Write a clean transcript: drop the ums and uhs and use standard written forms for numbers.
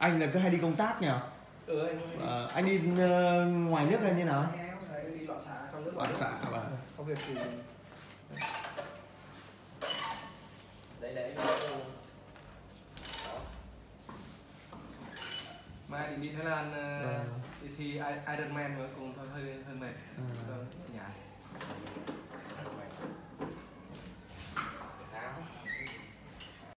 Anh là cứ hay đi công tác nhỉ? Ừ, anh đi ngoài nước hay như nào? Anh đi loạn xạ trong nước. Loạn xạ và có việc gì? Đấy đấy. Mai thì đi Thái Lan đi thi Iron Man với cùng thôi, hơi mệt. Nhàn.